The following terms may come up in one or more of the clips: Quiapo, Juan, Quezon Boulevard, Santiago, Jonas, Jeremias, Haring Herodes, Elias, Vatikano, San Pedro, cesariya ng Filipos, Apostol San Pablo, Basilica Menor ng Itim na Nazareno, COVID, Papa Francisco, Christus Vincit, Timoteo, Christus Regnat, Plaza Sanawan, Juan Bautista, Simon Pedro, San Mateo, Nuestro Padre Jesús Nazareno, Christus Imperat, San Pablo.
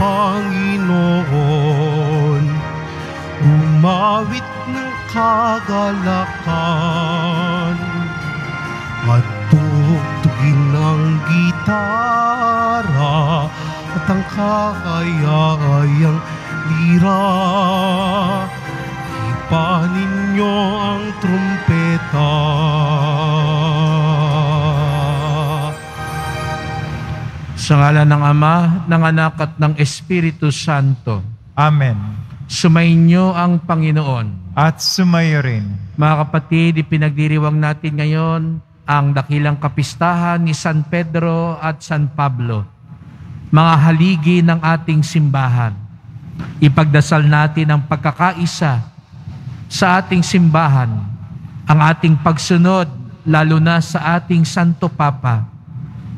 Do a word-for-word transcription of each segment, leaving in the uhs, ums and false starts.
Panginoon, umawit ng kagalakan at tugtugin ng gitara at ang kahayayang lira. Hipanin niyo ang trumpeta. Sa ngala ng Ama, ng Anak at ng Espiritu Santo. Amen. Sumainyo ang Panginoon. At sumayo rin. Mga kapatid, ipinagdiriwang natin ngayon ang dakilang kapistahan ni San Pedro at San Pablo, mga haligi ng ating simbahan. Ipagdasal natin ang pagkakaisa sa ating simbahan, ang ating pagsunod, lalo na sa ating Santo Papa.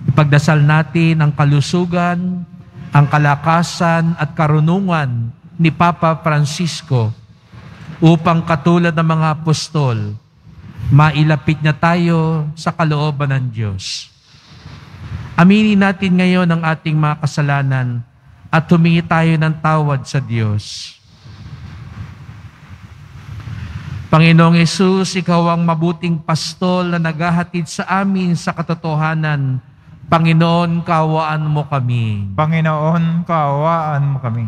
Ipagdasal natin ang kalusugan, ang kalakasan at karunungan ni Papa Francisco upang katulad ng mga apostol, mailapit niya tayo sa kalooban ng Diyos. Aminin natin ngayon ang ating mga kasalanan at humingi tayo ng tawad sa Diyos. Panginoong Hesus, Ikaw ang mabuting pastol na naghahatid sa amin sa katotohanan. Panginoon, kaawaan mo kami. Panginoon, kaawaan mo kami.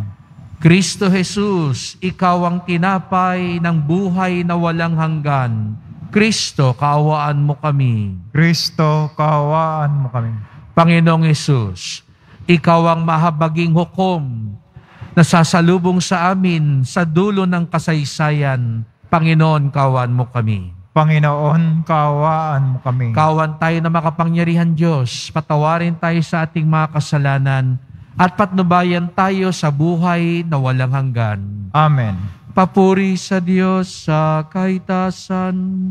Kristo Jesus, Ikaw ang tinapay ng buhay na walang hanggan. Kristo, kaawaan mo kami. Kristo, kaawaan mo kami. Panginoong Jesus, Ikaw ang mahabaging hukom na sasalubong sa amin sa dulo ng kasaysayan. Panginoon, kaawaan mo kami. Panginoon, kaawaan mo kami. Kaawaan tayo na makapangyarihan Diyos. Patawarin tayo sa ating mga kasalanan at patnubayan tayo sa buhay na walang hanggan. Amen. Papuri sa Diyos sa kaitasan.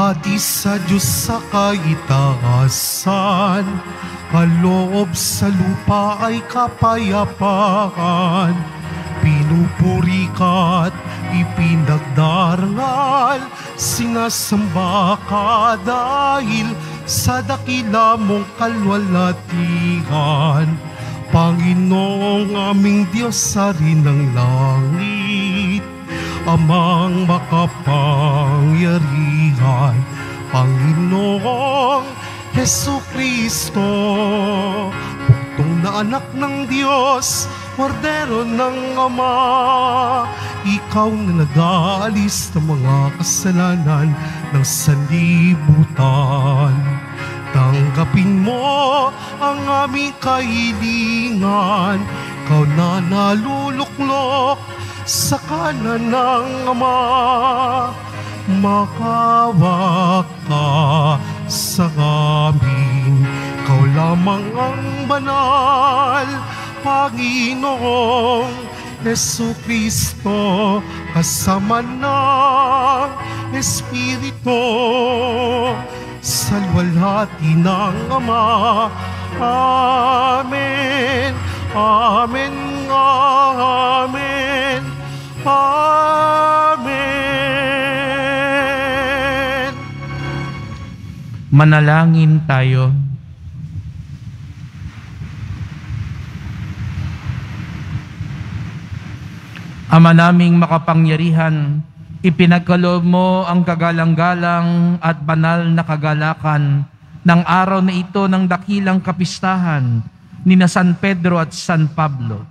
Hati sa Diyos sa kaitaasan, kaloob sa lupa ay kapayapaan. Pinupuri ka at ipinagdarangal, sinasamba ka dahil sa dakila mong kalwalatian. Panginoong aming Diyos, sari ng langit, Amang makapangyarihan, Panginoong Jesucristo, puktong na anak ng Diyos, kordero ng Ama. Ikaw na nag-aalis ng mga kasalanan ng sanlibutan. Tanggapin mo ang aming kahilingan, ikaw na naluluklok sa kanan ng Ama. Makawa ka sa amin, ikaw lamang ang banal, Panginoong Jesucristo, kasama ng Espiritu, salwalhati ng Ama. Amen, amen, amen. Amen. Manalangin tayo. Ama naming makapangyarihan, ipinagkaloob mo ang kagalang-galang at banal na kagalakan ng araw na ito ng dakilang kapistahan nina San Pedro at San Pablo.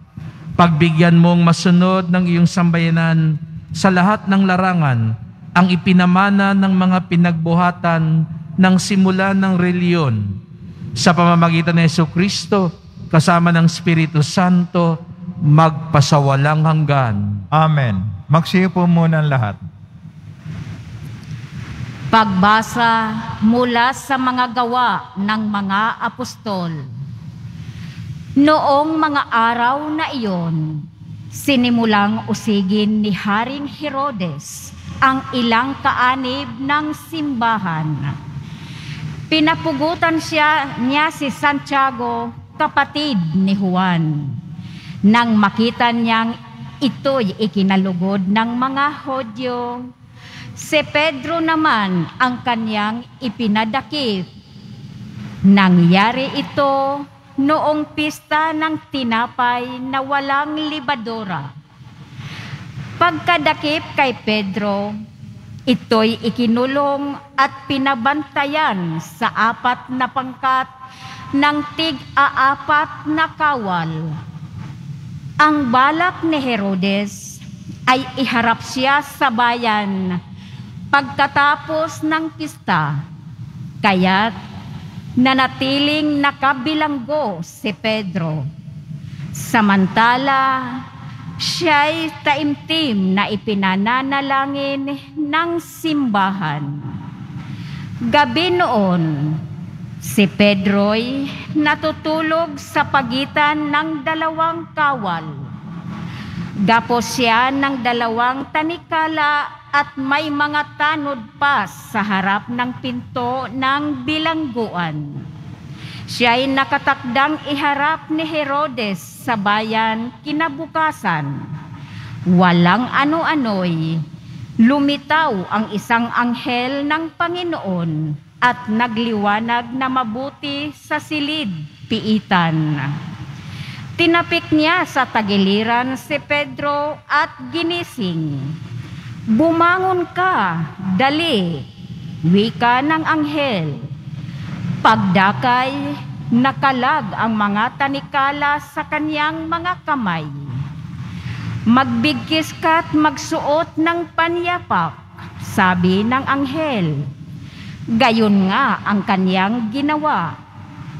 Pagbigyan mong masunod ng iyong sambayanan sa lahat ng larangan ang ipinamana ng mga pinagbuhatan ng simula ng reliyon sa pamamagitan ng Jesucristo kasama ng Espiritu Santo magpasawalang hanggan. Amen. Magsiyo po muna ang lahat. Pagbasa mula sa mga gawa ng mga apostol. Noong mga araw na iyon, sinimulang usigin ni Haring Herodes ang ilang kaanib ng simbahan. Pinapugutan siya niya si Santiago, kapatid ni Juan. Nang makita niyang Ito'y ikinalugod ng mga Hudyo. Si Pedro naman ang kanyang ipinadakip. Nangyari ito noong pista ng tinapay na walang libadora. Pagkadakip kay Pedro, ito'y ikinulong at pinabantayan sa apat na pangkat ng tig-aapat na kawal. Ang balak ni Herodes ay iharap siya sa bayan pagkatapos ng pista, kaya't nanatiling nakabilanggo si Pedro. Samantala, siya'y taimtim na ipinananalangin ng simbahan. Gabi noon, si Pedro'y natutulog sa pagitan ng dalawang kawal. Gapos siya ng dalawang tanikala at may mga tanod pa sa harap ng pinto ng bilangguan. Siya'y nakatakdang iharap ni Herodes sa bayan kinabukasan. Walang ano-ano'y lumitaw ang isang anghel ng Panginoon at nagliwanag na mabuti sa silid piitan. Tinapik niya sa tagiliran si Pedro at ginising. "Bumangon ka, dali," wika ng anghel. Pagdakay, nakalag ang mga tanikala sa kanyang mga kamay. "Magbigkis ka't magsuot ng panyapak," sabi ng anghel. Gayon nga ang kaniyang ginawa.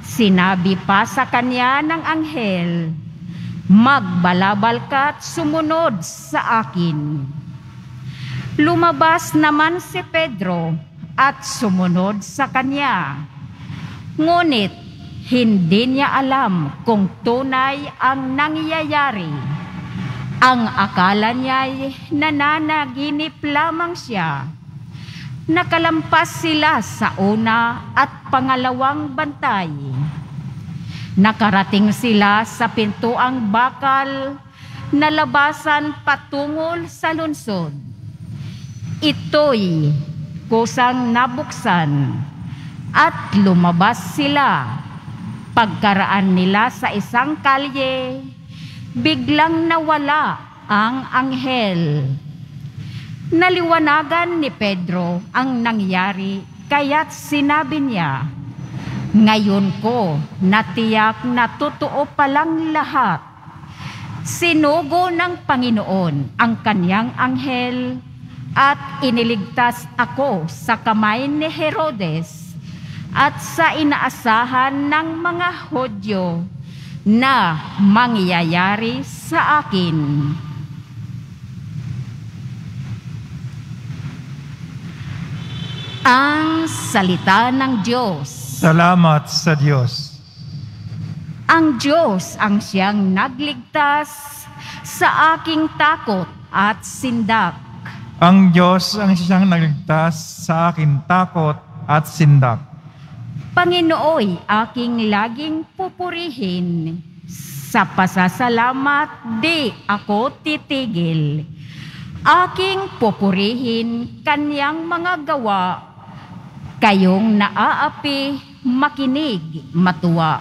Sinabi pa sa kaniya ng anghel, "Magbalabal ka't sumunod sa akin." Lumabas naman si Pedro at sumunod sa kaniya. Ngunit hindi niya alam kung tunay ang nangyayari. Ang akala niya'y nananaginip lamang siya. Nakalampas sila sa una at pangalawang bantay. Nakarating sila sa pintuang bakal na labasan patungol sa lungsod. Ito'y kusang nabuksan at lumabas sila. Pagkaraan nila sa isang kalye, biglang nawala ang anghel. Naliwanagan ni Pedro ang nangyari, kaya't sinabi niya, "Ngayon ko natiyak na totoo palang lahat." Sinugo ng Panginoon ang kaniyang anghel at iniligtas ako sa kamay ni Herodes at sa inaasahan ng mga Hudyo na mangyayari sa akin. Ang salita ng Diyos. Salamat sa Diyos. Ang Diyos ang siyang nagligtas sa aking takot at sindak. Ang Diyos ang siyang nagligtas sa aking takot at sindak. Panginooy, aking laging pupurihin. Sa pasasalamat, di ako titigil. Aking pupurihin kaniyang mga gawa. Kayong naaapi, makinig, matuwa.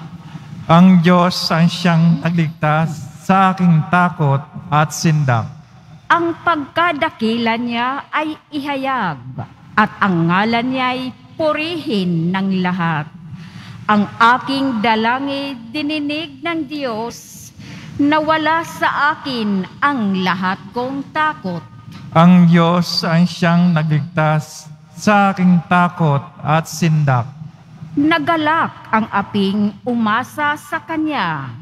Ang Diyos ang siyang nagligtas sa aking takot at sindak. Ang pagkadakila niya ay ihayag, at ang ngalan niya ay purihin ng lahat. Ang aking dalangin dininig ng Diyos, nawala sa akin ang lahat kong takot. Ang Diyos ang siyang nagligtas sa aking takot at sindak. Nagalak ang aping umasa sa kanya,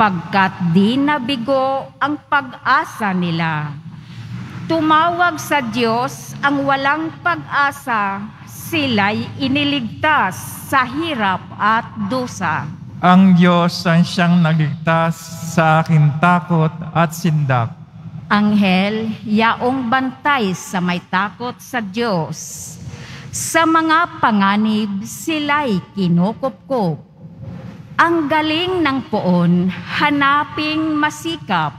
pagkat di nabigo ang pag-asa nila. Tumawag sa Diyos ang walang pag-asa, sila'y iniligtas sa hirap at dusa. Ang Diyos ang siyang nagligtas sa aking takot at sindak. Anghel, yaong bantay sa may takot sa Diyos. Sa mga panganib, sila'y kinukupkup. Ang galing ng poon, hanaping masikap.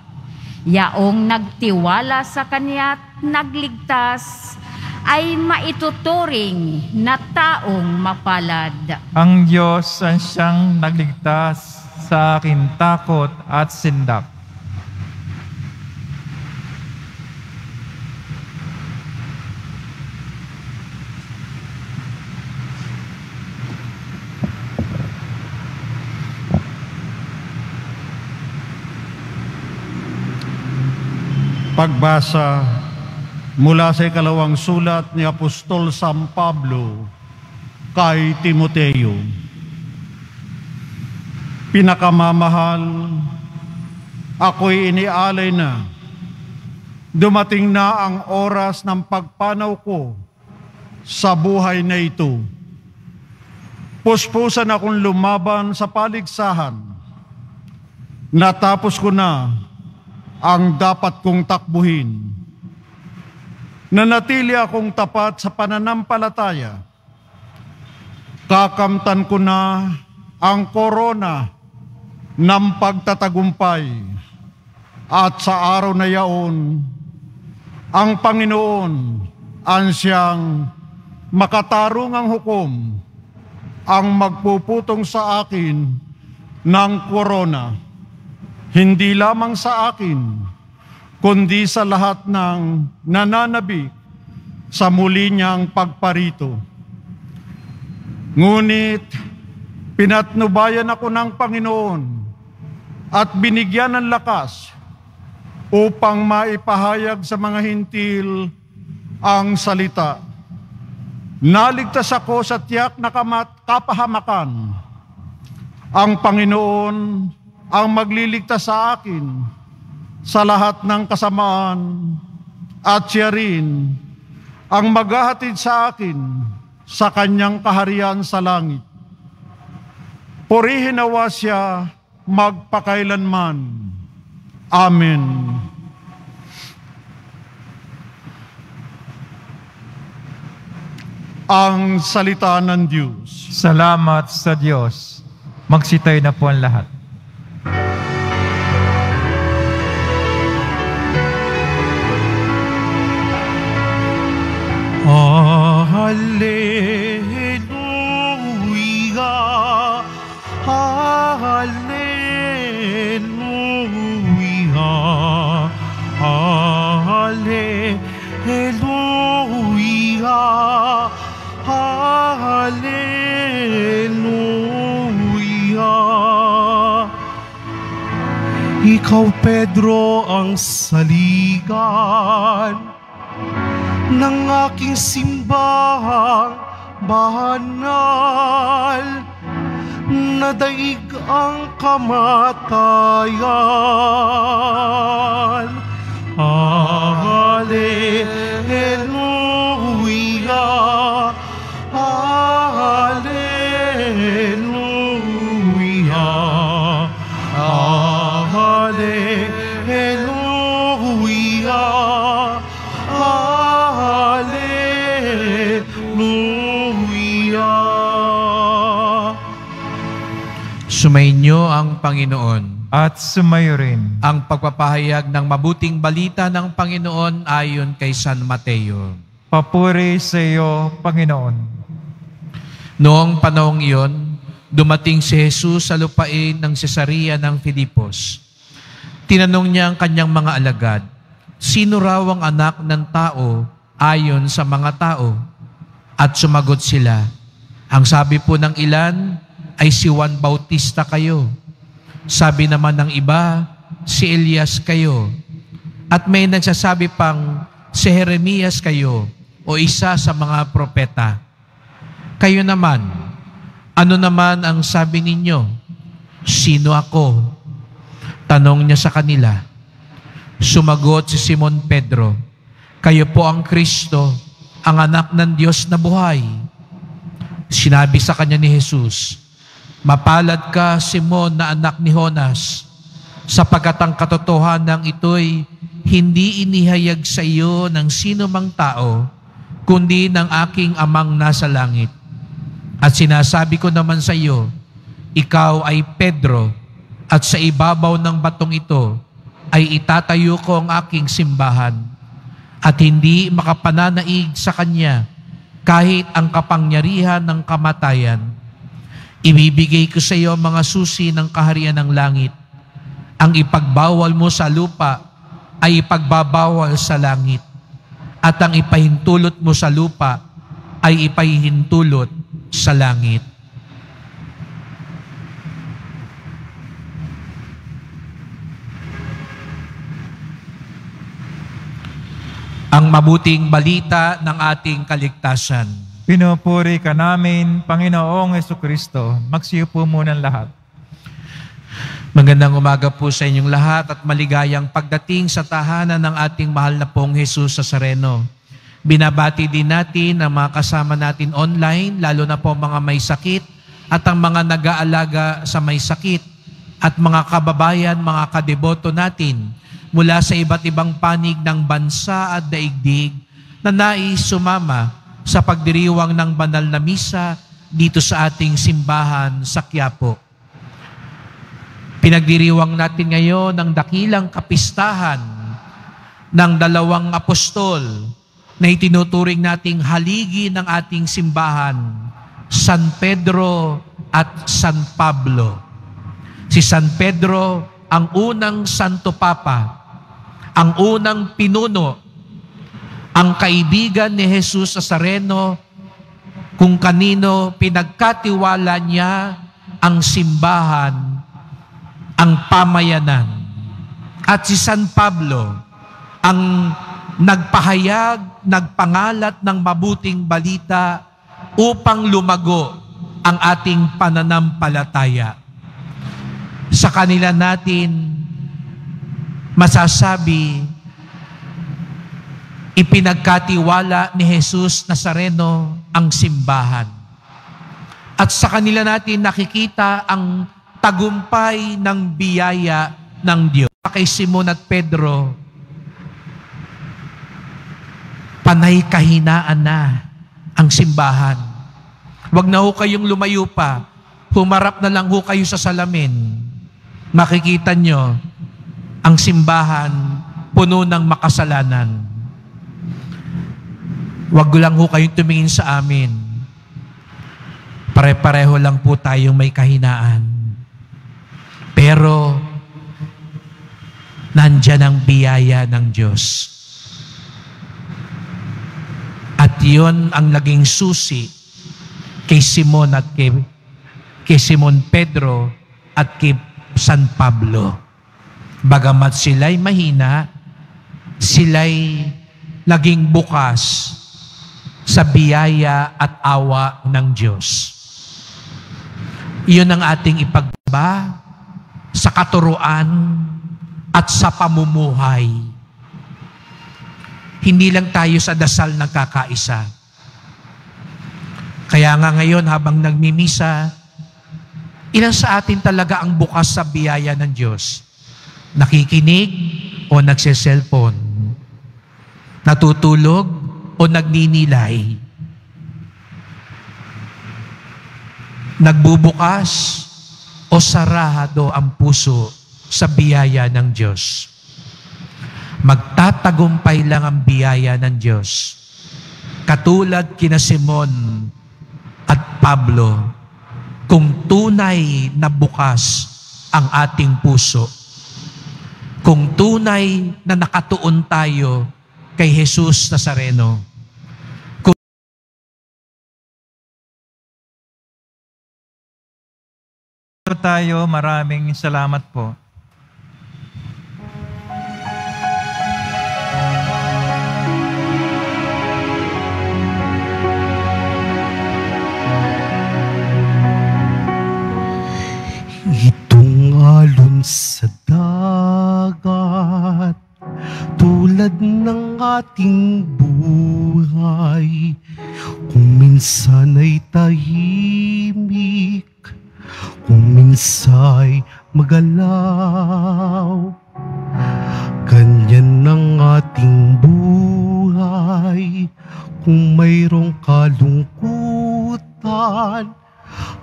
Yaong nagtiwala sa Kanya at nagligtas ay maituturing na taong mapalad. Ang Diyos ang siyang nagligtas sa aking takot at sindak. Pagbasa mula sa ikalawang sulat ni Apostol San Pablo kay Timoteo. Pinakamamahal, ako'y inialay na. Dumating na ang oras ng pagpanaw ko sa buhay na ito. Puspusan akong lumaban sa paligsahan. Natapos ko na ang dapat kong takbuhin. Nanatili akong tapat sa pananampalataya. Kakamtan ko na ang korona ng pagtatagumpay. At sa araw na yaon, ang Panginoon ang siyang makatarungang hukom ang magpuputong sa akin ng korona. Hindi lamang sa akin, kundi sa lahat ng nananabik sa muli niyang pagparito. Ngunit, pinatnubayan ako ng Panginoon at binigyan ng lakas upang maipahayag sa mga hintil ang salita. Naligtas ako sa tiyak na kapahamakan. Ang Panginoon ang magliligtas sa akin sa lahat ng kasamaan at siya rin ang maghahatid sa akin sa kanyang kaharian sa langit. Purihin nawa siya magpakailanman. Amen. Ang salita ng Diyos. Salamat sa Diyos. Magsitay na po ang lahat. Hallelujah, hallelujah, hallelujah, hallelujah. Ikaw, Pedro, ang saligan ng aking simbahang banal, nadaig ang kamatayan. Hallelujah, hallelujah, hallelujah. Sumainyo ang Panginoon at sumayo rin ang pagpapahayag ng mabuting balita ng Panginoon ayon kay San Mateo. Papuri sa iyo, Panginoon. Noong panahong iyon, dumating si Jesus sa lupain ng Cesariya ng Filipos. Tinanong niya ang kanyang mga alagad, sino raw ang anak ng tao ayon sa mga tao? At sumagot sila, ang sabi po ng ilan, ay si Juan Bautista kayo. Sabi naman ng iba, si Elias kayo. At may nagsasabi pang si Jeremias kayo o isa sa mga propeta. Kayo naman, ano naman ang sabi ninyo? Sino ako? Tanong niya sa kanila. Sumagot si Simon Pedro, kayo po ang Kristo, ang anak ng Diyos na buhay. Sinabi sa kanya ni Jesus, mapalad ka, Simon, na anak ni Jonas, sapagkat ang katotohanan ito'y hindi inihayag sa iyo ng sino mang tao, kundi ng aking amang nasa langit. At sinasabi ko naman sa iyo, ikaw ay Pedro, at sa ibabaw ng batong ito, ay itatayo ko ang aking simbahan at hindi makapananaig sa kanya kahit ang kapangyarihan ng kamatayan. Ibibigay ko sa iyo mga susi ng kaharian ng langit. Ang ipagbawal mo sa lupa ay ipagbabawal sa langit, at ang ipahintulot mo sa lupa ay ipahintulot sa langit. Ang mabuting balita ng ating kaligtasan. Pinupuri ka namin, Panginoong Jesucristo. Magsiupo muna lahat. Magandang umaga po sa inyong lahat at maligayang pagdating sa tahanan ng ating mahal na pong Jesus Nazareno. Binabati din natin ang mga kasama natin online, lalo na po mga may sakit at ang mga nag-aalaga sa may sakit at mga kababayan, mga kadeboto natin mula sa iba't ibang panig ng bansa at daigdig na nais sumama sa pagdiriwang ng banal na misa dito sa ating simbahan sa Quiapo. Pinagdiriwang natin ngayon ang dakilang kapistahan ng dalawang apostol na itinuturing nating haligi ng ating simbahan, San Pedro at San Pablo. Si San Pedro ang unang Santo Papa, ang unang pinuno, ang kaibigan ni Jesus Nazareno, kung kanino pinagkatiwala niya ang simbahan, ang pamayanan. At si San Pablo, ang nagpahayag, nagpangalat ng mabuting balita upang lumago ang ating pananampalataya. Sa kanila natin masasabi, ipinagkatiwala ni Jesus Nazareno ang simbahan. At sa kanila natin nakikita ang tagumpay ng biyaya ng Diyos. Kay Simon at Pedro, panay kahinaan na ang simbahan. Huwag na ho kayong lumayo pa. Humarap na lang ho kayo sa salamin. Makikita nyo ang simbahan puno ng makasalanan. Huwag lang ho kayong tumingin sa amin. Pare-pareho lang po tayong may kahinaan. Pero nandyan ang biyaya ng Diyos. At yon ang naging susi kay Simon at kay, kay Simon Pedro at kay San Pablo. Bagamat sila'y mahina, sila'y naging bukas sa biyaya at awa ng Diyos. Iyon ang ating ipagbaba sa katuruan at sa pamumuhay. Hindi lang tayo sa dasal nagkakaisa. Kaya nga ngayon habang nagmimisa, ilan sa atin talaga ang bukas sa biyaya ng Diyos? Nakikinig o nagsiselfon? Natutulog o nagninilay? Nagbubukas o sarado ang puso sa biyaya ng Diyos? Magtatagumpay lang ang biyaya ng Diyos. Katulad kina Simon at Pablo, kung tunay na bukas ang ating puso, kung tunay na nakatuon tayo kay Jesus Nazareno, kung tayo, maraming salamat po. Alon sa dagat, tulad ng ating buhay, kung minsan ay tahimik, kung minsan ay magalaw, ganyan ang ating buhay. Kung mayroong kalungkutan,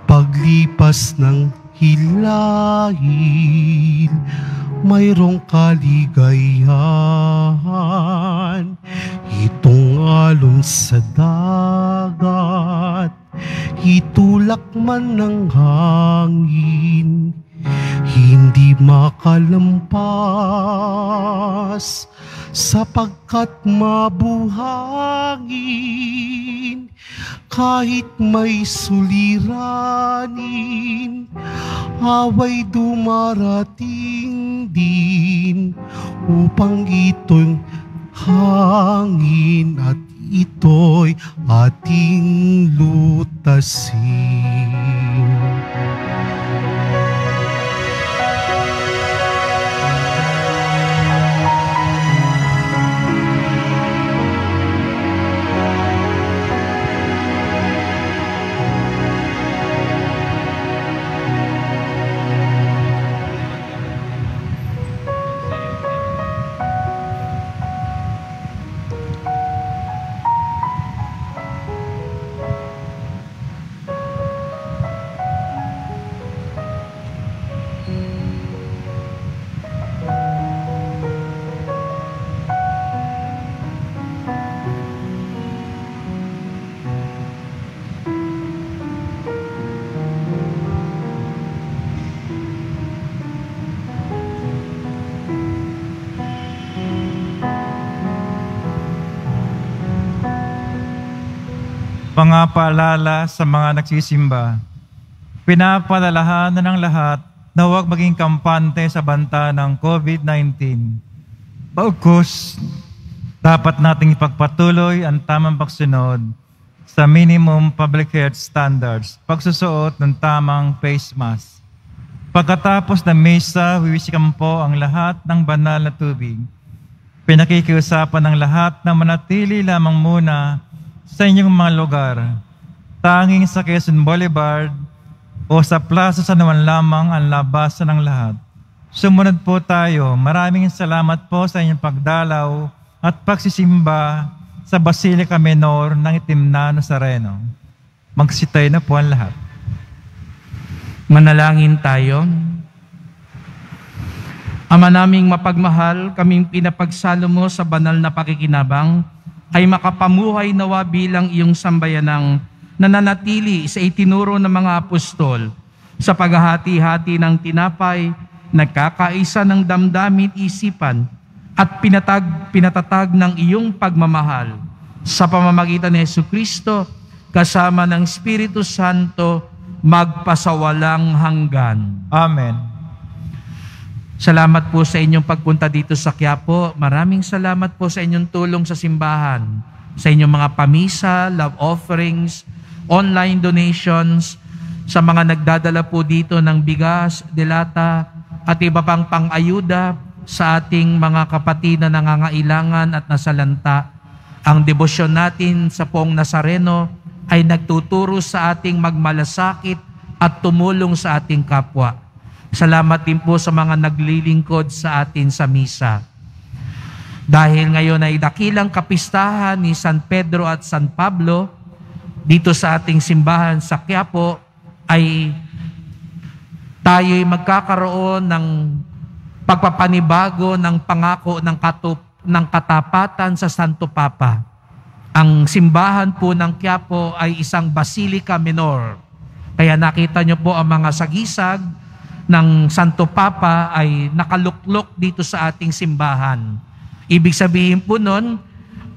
paglipas ng hilahin, mayroong kaligayahan, itong alon sa dagat, itulak man ng hangin, hindi makalampas, sapagkat mabuhangin, kahit may suliranin, away dumarating din, upang ito'y hangin at ito'y ating lutasin. Mga paalala sa mga nagsisimba, pinapalalahan na ng lahat na huwag maging kampante sa banta ng COVID nineteen. Bagkus, dapat nating ipagpatuloy ang tamang pagsunod sa minimum public health standards, pagsusuot ng tamang face mask. Pagkatapos ng mesa, huwisikan po ang lahat ng banal na tubig. Pinakikiusapan ng lahat na manatili lamang muna sa inyong mga lugar, tanging sa Quezon Boulevard o sa Plaza Sanawan lamang ang labasan ng lahat. Sumunod po tayo. Maraming salamat po sa inyong pagdalaw at pagsisimba sa Basilica Menor ng Itim na Nazareno. Magsitay na po ang lahat. Manalangin tayo. Ama naming mapagmahal, kaming pinapagsalo mo sa banal na pakikinabang, ay makapamuhay nawa bilang iyong sambayanang nananatili sa itinuro ng mga apostol sa paghahati-hati ng tinapay, nagkakaisa ng damdamin isipan at pinatag, pinatatag ng iyong pagmamahal sa pamamagitan ni Jesucristo kasama ng Espiritu Santo magpasawalang hanggan. Amen. Salamat po sa inyong pagpunta dito sa Quiapo. Maraming salamat po sa inyong tulong sa simbahan, sa inyong mga pamisa, love offerings, online donations, sa mga nagdadala po dito ng bigas, delata, at iba pang pang-ayuda sa ating mga kapatid na nangangailangan at nasalanta. Ang debosyon natin sa Poong Nazareno ay nagtuturo sa ating magmalasakit at tumulong sa ating kapwa. Salamat din po sa mga naglilingkod sa atin sa misa. Dahil ngayon ay dakilang kapistahan ni San Pedro at San Pablo, dito sa ating simbahan sa Quiapo ay tayo'y magkakaroon ng pagpapanibago ng pangako ng, katup, ng katapatan sa Santo Papa. Ang simbahan po ng Quiapo ay isang basilika minor. Kaya nakita niyo po ang mga sagisag ng Santo Papa ay nakaluklok dito sa ating simbahan. Ibig sabihin po nun,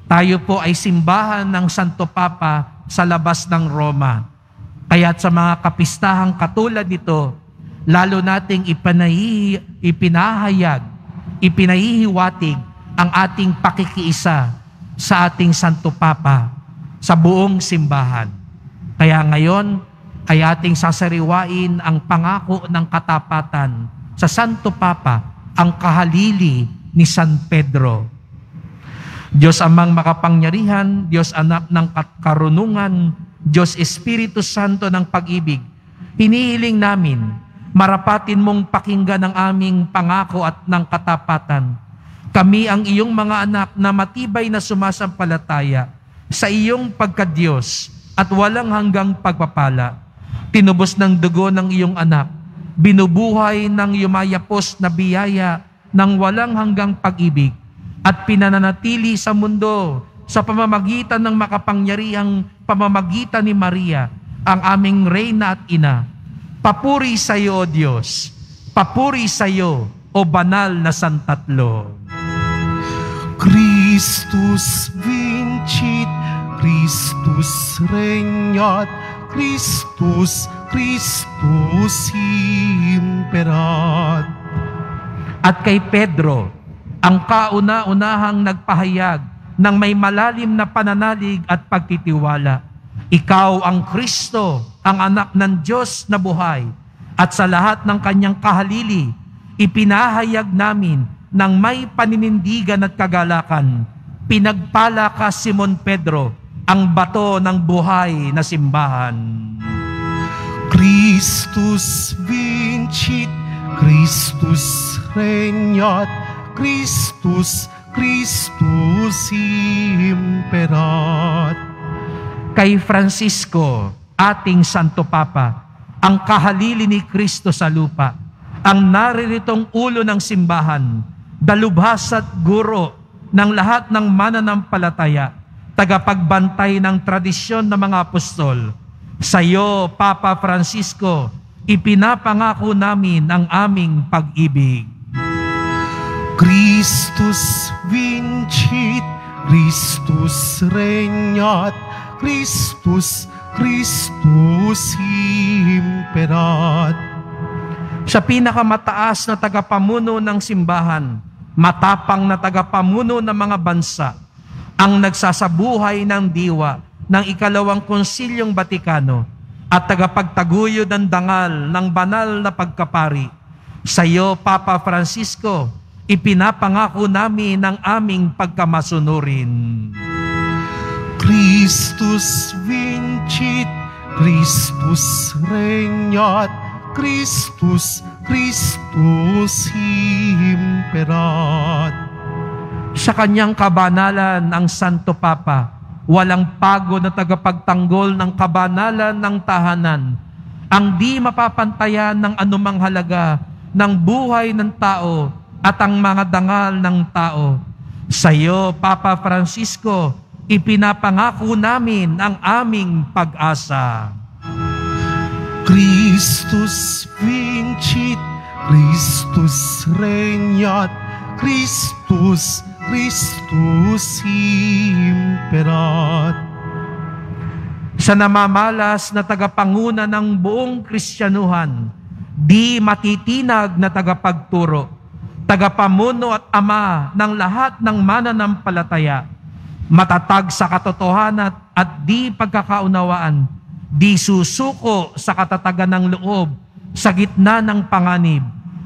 tayo po ay simbahan ng Santo Papa sa labas ng Roma. Kaya't sa mga kapistahang katulad nito, lalo nating ipanahi, ipinahayag, ipinahihiwatig ang ating pakikiisa sa ating Santo Papa sa buong simbahan. Kaya ngayon, ay ating sasariwain ang pangako ng katapatan sa Santo Papa, ang kahalili ni San Pedro. Diyos Amang makapangyarihan, Diyos Anak ng Karunungan, Diyos Espiritu Santo ng Pag-ibig, hinihiling namin, marapatin mong pakinggan ang aming pangako at ng katapatan. Kami ang iyong mga anak na matibay na sumasampalataya sa iyong pagkadiyos at walang hanggang pagpapala. Tinubos ng dugo ng iyong anak, binubuhay ng yumayapos na biyaya ng walang hanggang pag-ibig at pinananatili sa mundo sa pamamagitan ng makapangyarihang pamamagitan ni Maria, ang aming Reyna at Ina. Papuri sa iyo, O Diyos. Papuri sa iyo, O Banal na Santatlo. Christus Vincit, Christus Regnat, Christus, Christus Imperat. At kay Pedro, ang kauna-unahang nagpahayag ng may malalim na pananalig at pagtitiwala, ikaw ang Kristo, ang anak ng Diyos na buhay, at sa lahat ng kanyang kahalili, ipinahayag namin ng may paninindigan at kagalakan. Pinagpala ka, Simon Pedro, ang bato ng buhay na simbahan. Christus Vincit, Christus Regnat, Christus, Christus Imperat. Kay Francisco, ating Santo Papa, ang kahalili ni Kristo sa lupa, ang naririto'ng ulo ng simbahan, dalubhas at guro ng lahat ng mananampalataya, tagapagbantay ng tradisyon ng mga apostol. Sa iyo, Papa Francisco, ipinapangako namin ang aming pag-ibig. Christus Vincit, Christus Regnat, Christus, Christus Imperat. Sa pinakamataas na tagapamuno ng simbahan, matapang na tagapamuno ng mga bansa, ang nagsasabuhay ng diwa ng ikalawang konsilyong Vatikano at tagapagtaguyod ng dangal ng banal na pagkapari. Sa iyo, Papa Francisco, ipinapangako namin ang aming pagkamasunurin. Christus Vincit, Christus Regnat, Christus, Christus Imperat. Sa kanyang kabanalan ang Santo Papa, walang pagod na tagapagtanggol ng kabanalan ng tahanan, ang di mapapantayan ng anumang halaga ng buhay ng tao at ang mga dangal ng tao. Sa iyo, Papa Francisco, ipinapangako namin ang aming pag-asa. Christus Vincit, Christus Regnat, Christus, Christus Imperat. Sa namamalas na tagapanguna ng buong Kristyanuhan, di matitinag na tagapagturo, tagapamuno at ama ng lahat ng mananampalataya, matatag sa katotohanan at di pagkakaunawaan, di susuko sa katatagan ng loob sa gitna ng panganib,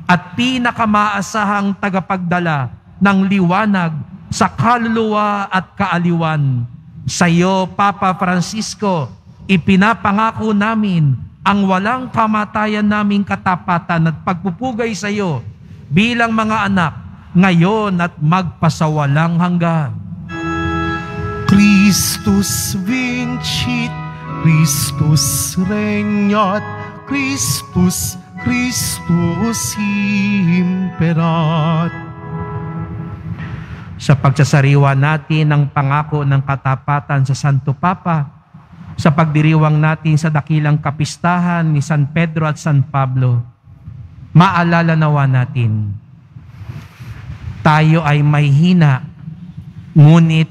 at pinakamaasahang tagapagdala ng liwanag sa kaluluwa at kaaliwan. Sa iyo, Papa Francisco, ipinapangako namin ang walang kamatayan naming katapatan at pagpupugay sa iyo bilang mga anak ngayon at magpasawalang hanggan. Christus Vincit, Christus Regnat, Christus, Christus Imperat. Sa pagsasariwa natin ng pangako ng katapatan sa Santo Papa, sa pagdiriwang natin sa dakilang kapistahan ni San Pedro at San Pablo, maalala nawa natin, tayo ay may hina, ngunit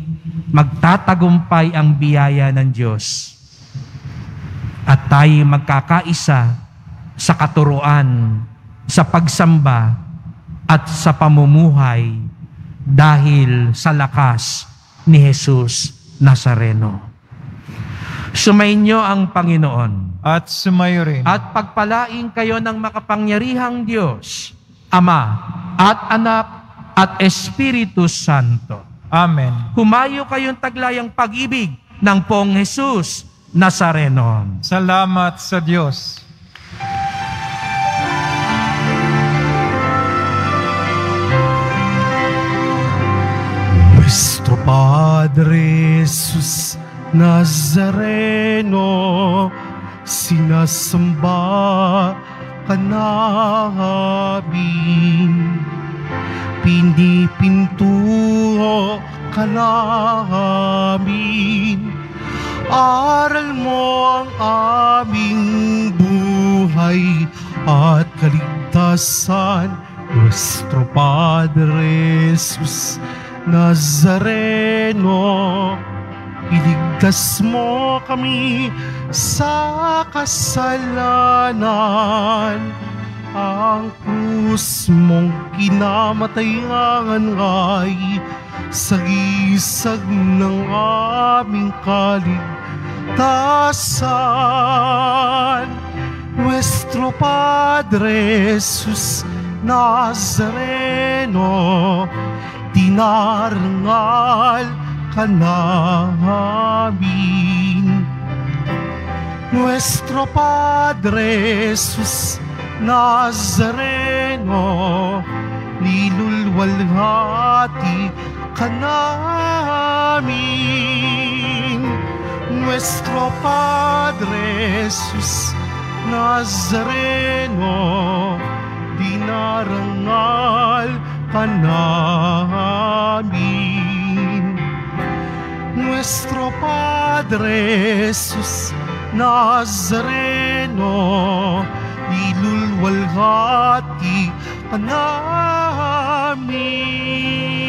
magtatagumpay ang biyaya ng Diyos. At tayo magkakaisa sa katuruan, sa pagsamba, at sa pamumuhay dahil sa lakas ni Jesus Nazareno. Sumainyo ang Panginoon. At sumayo rin. At pagpalain kayo ng makapangyarihang Diyos, Ama at Anak at Espiritu Santo. Amen. Humayo kayong taglayang pag-ibig ng Poong Jesus Nazareno. Salamat sa Diyos. Nuestro Padre Jesús Nazareno, sinasamba ka namin. pinipintuho ka namin. Aral mo ang aming buhay at kaligtasan, Nuestro Padre Jesus Nazareno. Iligtas mo kami sa kasalanan. Ang krus mong kinamatayangan ay sagisag ng aming kaligtasan. Nuestro Padre Jesus Nazareno, dinarangal ka namin. Nuestro Padre Jesus Nazareno, nilulwalhati ka namin. Nuestro Padre Jesus Nazareno, dinarangal ka namin. Nuestro Padre Jesus Nazareno, nilulwalhati ka namin.